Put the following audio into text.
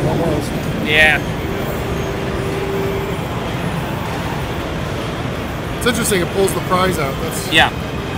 Almost. Yeah. It's interesting, it pulls the prize out. That's... yeah.